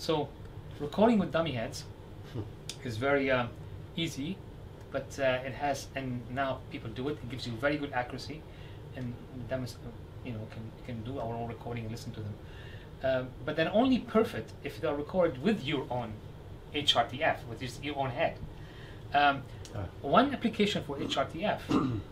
So recording with dummy heads is very easy, but it has, and now people do it. It gives you very good accuracy, and dummies, you know, can do our own recording and listen to them. But then only perfect if they are recorded with your own HRTF, with your own head. One application for HRTF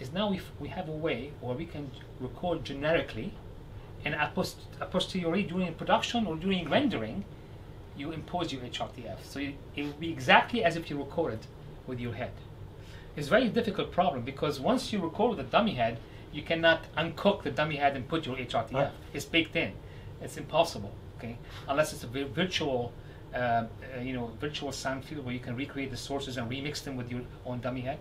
is now if we have a way where we can record generically, and a posteriori during production or during rendering, you impose your HRTF. So it will be exactly as if you recorded with your head. It's a very difficult problem because once you record with a dummy head, you cannot uncook the dummy head and put your HRTF. It's baked in. It's impossible, okay? Unless it's a virtual, virtual sound field where you can recreate the sources and remix them with your own dummy head.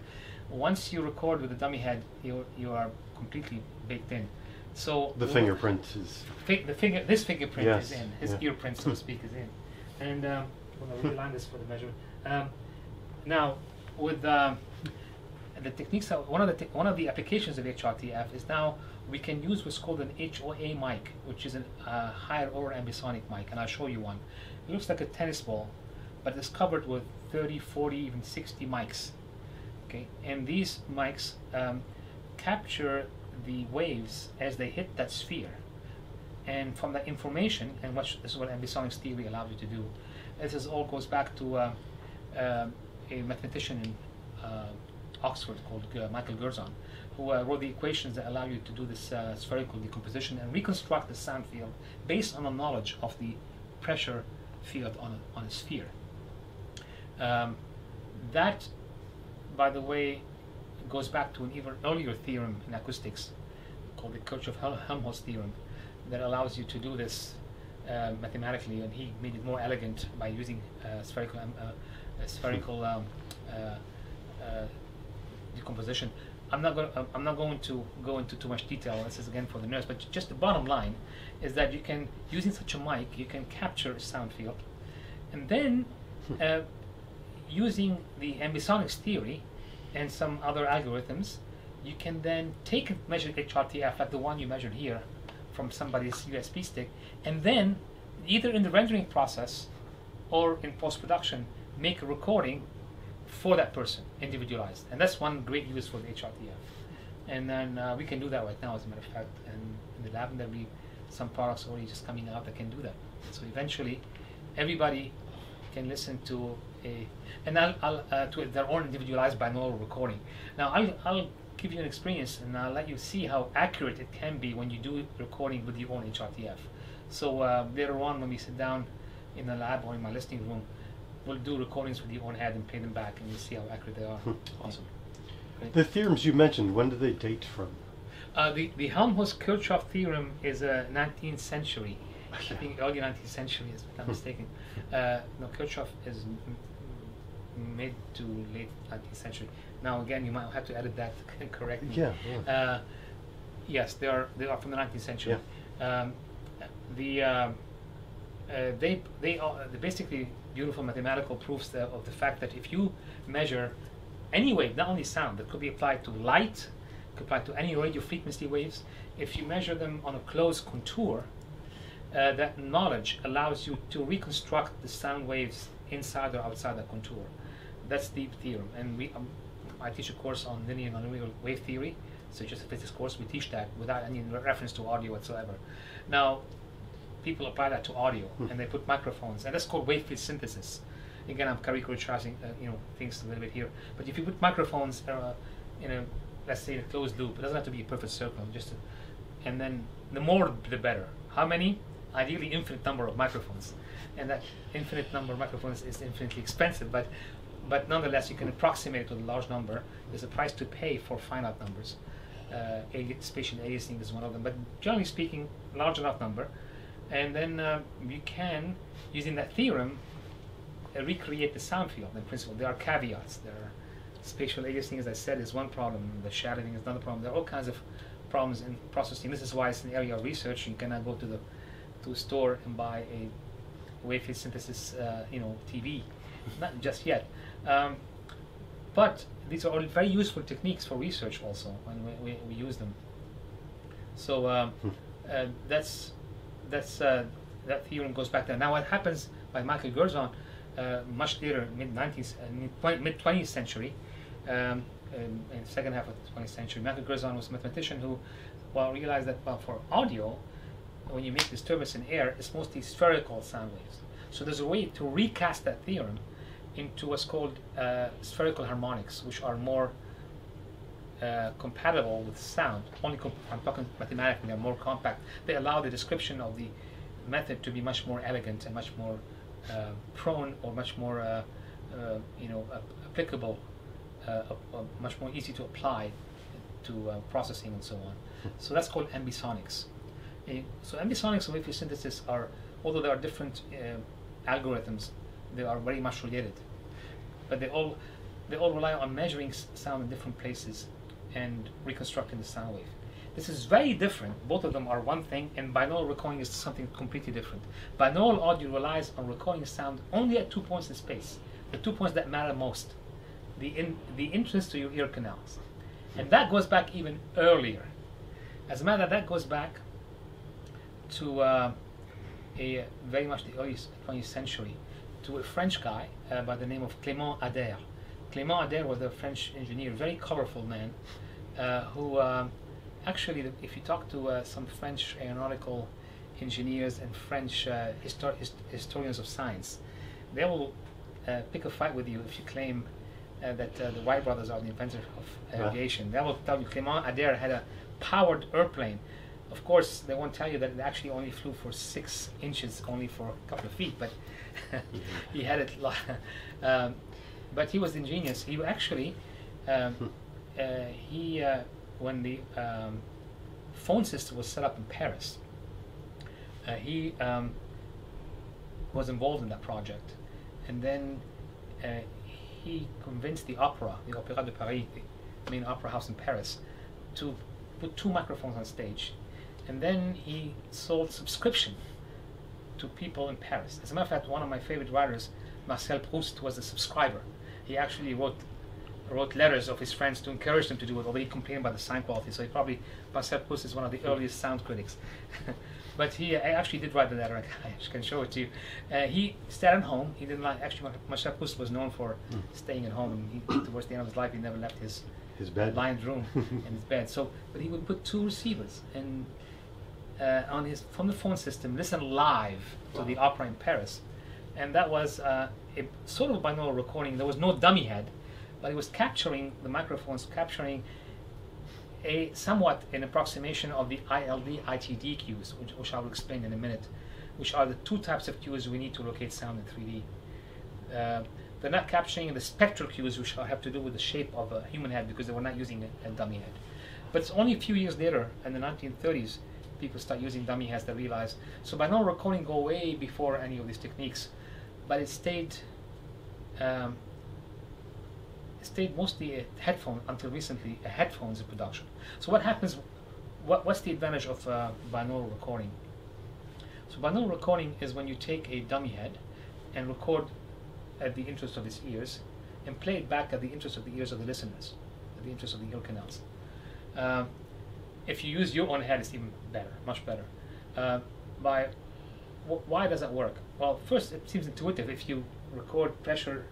Once you record with a dummy head, you are completely baked in. So the fingerprint is this fingerprint is in. His earprint, so to speak, is in. And we'll realign this for the measurement. Now, with the techniques, one of the applications of HRTF is now we can use what's called an HOA mic, which is a higher order ambisonic mic, and I'll show you one. It looks like a tennis ball, but it's covered with 30, 40, even 60 mics. Okay, and these mics capture the waves as they hit that sphere. And from that information, and this is what ambisonics theory allows you to do, this is all goes back to a mathematician in Oxford called Michael Gerzon, who wrote the equations that allow you to do this spherical decomposition and reconstruct the sound field based on the knowledge of the pressure field on a sphere. That, by the way, goes back to an even earlier theorem in acoustics called the Kirchhoff-Helmholtz theorem that allows you to do this mathematically, and he made it more elegant by using spherical decomposition. I'm not going to go into too much detail. This is again for the nerds, but just the bottom line is that you can, using such a mic, you can capture a sound field, and then using the ambisonics theory and some other algorithms, you can then take a measured HRTF like the one you measured here from somebody's USB stick, and then either in the rendering process or in post-production make a recording for that person, individualized. And that's one great use for the HRTF. And then we can do that right now, as a matter of fact, and in the lab, and there'll be some products already just coming out that can do that. So eventually, everybody can listen to to their own individualized binaural recording. Now, I'll give you an experience, and I'll let you see how accurate it can be when you do recording with your own HRTF. So later on, when we sit down in the lab or in my listening room, we'll do recordings with your own head and play them back, and you'll see how accurate they are. Awesome. Great. The theorems you mentioned, when do they date from? The Helmholtz-Kirchhoff theorem is 19th century. I think early 19th century, if I'm not mistaken. No, Kirchhoff is mid to late 19th century. Now again, you might have to edit that to correct me. Yeah. Yes, they are from the 19th century. Yeah. They are basically beautiful mathematical proofs that, of the fact that if you measure any wave, not only sound, that could be applied to light, could apply to any radio frequency waves, if you measure them on a closed contour, that knowledge allows you to reconstruct the sound waves inside or outside the contour. That's the theorem. And I teach a course on linear and nonlinear wave theory, so just a physics course, we teach that without any reference to audio whatsoever. Now, people apply that to audio, and they put microphones, and that's called wave field synthesis. Again, I'm caricaturing things a little bit here, but if you put microphones in a, let's say, a closed loop, it doesn't have to be a perfect circle, just and then the more the better. How many? Ideally, infinite number of microphones, and that infinite number of microphones is infinitely expensive, but nonetheless, you can approximate it with a large number. There's a price to pay for finite numbers. Spatial aliasing is one of them, but generally speaking, large enough number. And then you can, using that theorem, recreate the sound field in principle. There are caveats. There are spatial aliasing, as I said, is one problem. The shadowing is another problem. There are all kinds of problems in processing. This is why it's an area of research. You cannot go to a store and buy a wave field synthesis, TV. Not just yet. But these are all very useful techniques for research also, and we use them. So that theorem goes back there. Now what happens by Michael Gerzon much later, mid-20th century, in the second half of the 20th century. Michael Gerzon was a mathematician who realized that for audio, when you make disturbance in air, it's mostly spherical sound waves. So there's a way to recast that theorem into what's called spherical harmonics, which are more compatible with sound. Only I'm talking mathematically, they're more compact. They allow the description of the method to be much more elegant and much more prone, or much more, applicable, much more easy to apply to processing and so on. So that's called ambisonics. So ambisonics and wave synthesis are, although there are different algorithms, they are very much related. But they all rely on measuring sound in different places and reconstructing the sound wave. This is very different. Both of them are one thing, and binaural recording is something completely different. Binaural audio relies on recording sound only at 2 points in space, the 2 points that matter most, the entrance to your ear canals. And that goes back even earlier. As a matter, that goes back to very much the early 20th century, to a French guy by the name of Clément Ader. Clément Ader was a French engineer, very colorful man, who actually, if you talk to some French aeronautical engineers and French historians of science, they will pick a fight with you if you claim that the Wright brothers are the inventors of aviation. They will tell you Clément Ader had a powered airplane. Of course, they won't tell you that it actually only flew for 6 inches, only for a couple of feet, but he had it. But he was ingenious. He actually, when the phone system was set up in Paris, he was involved in that project, and then he convinced the opera, the Opéra de Paris, the main opera house in Paris, to put 2 microphones on stage. And then he sold subscription to people in Paris. As a matter of fact, one of my favorite writers, Marcel Proust, was a subscriber. He actually wrote letters of his friends to encourage them to do it, although he complained about the sound quality. So he probably, Marcel Proust is one of the earliest sound critics. But he actually did write the letter, I can show it to you. He stayed at home. He didn't like, actually, Marcel Proust was known for staying at home. And he, towards the end of his life, he never left his bed, lined room, in his bed. So, but he would put 2 receivers and on his from the phone system, listen live to the opera in Paris, and that was a sort of binaural recording. There was no dummy head, but it was capturing the microphones, capturing a somewhat an approximation of the ILD ITD cues, which I will explain in a minute, which are the 2 types of cues we need to locate sound in 3D. They're not capturing the spectral cues, which have to do with the shape of a human head, because they were not using a dummy head. But it's only a few years later, in the 1930s, people start using dummy heads. They realize. So binaural recording go way before any of these techniques, but it stayed mostly a headphone until recently. A headphones in production. So what happens? What's the advantage of binaural recording? So binaural recording is when you take a dummy head and record at the interest of his ears, and play it back at the interest of the ears of the listeners, at the interest of the ear canals. If you use your own head, it's even better, much better. Why does that work? Well, first, it seems intuitive. If you record pressure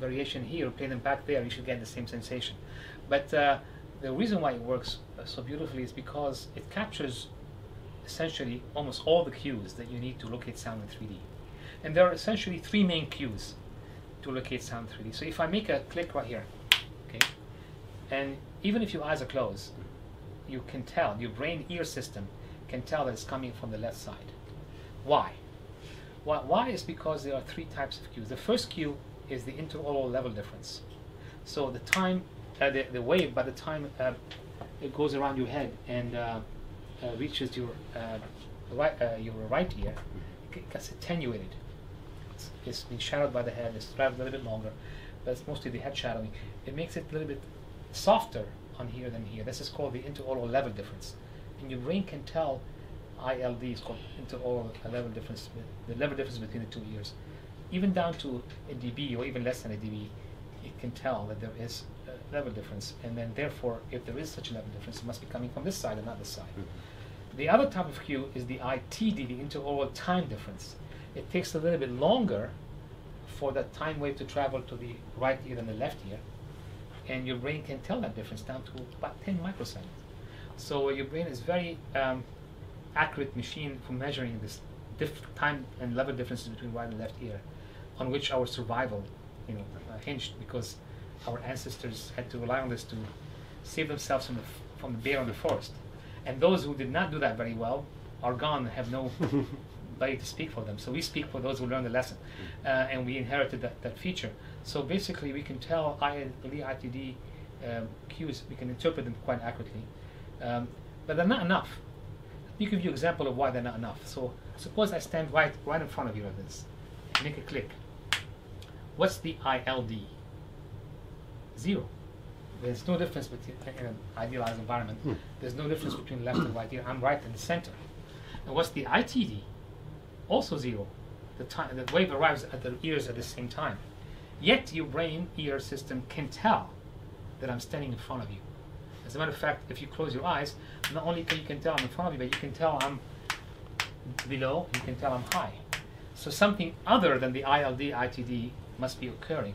variation here, play them back there, you should get the same sensation. But the reason why it works so beautifully is because it captures essentially almost all the cues that you need to locate sound in 3D. And there are essentially 3 main cues to locate sound 3D. So if I make a click right here, okay, and even if your eyes are closed, you can tell, your brain ear system can tell that it's coming from the left side. Why? Well, why is because there are 3 types of cues. The first cue is the interaural level difference. So the time, the wave, by the time it goes around your head and reaches your right ear, it gets attenuated. It's being shadowed by the head, it's traveled a little bit longer, but it's mostly the head shadowing. It makes it a little bit softer on here than here. This is called the interaural level difference. And your brain can tell ILD is called interaural level difference, the level difference between the 2 ears. Even down to a dB or even less than a dB, it can tell that there is a level difference. And then therefore, if there is such a level difference, it must be coming from this side and not this side. The other type of cue is the ITD, the interaural time difference. it takes a little bit longer for that time wave to travel to the right ear than the left ear, and your brain can tell that difference down to about 10 microseconds. So your brain is very accurate machine for measuring this time and level differences between right and left ear, on which our survival, hinged, because our ancestors had to rely on this to save themselves from the bear on the forest. And those who did not do that very well are gone, have nobody to speak for them. So we speak for those who learn the lesson, and we inherited that feature. So basically, we can tell ILD, ITD cues, we can interpret them quite accurately, but they're not enough. Let me give you an example of why they're not enough. So suppose I stand right in front of you like this, make a click. What's the ILD? Zero. There's no difference between, in an idealized environment, there's no difference between left and right ear. I'm right in the center. And what's the ITD? Also zero. The wave arrives at the ears at the same time. Yet your brain ear system can tell that I'm standing in front of you. As a matter of fact, if you close your eyes, not only can you tell I'm in front of you, but you can tell I'm below, you can tell I'm high. So something other than the ILD, ITD must be occurring.